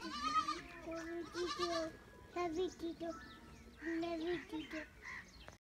Heavy teacher, heavy teacher, heavy teacher.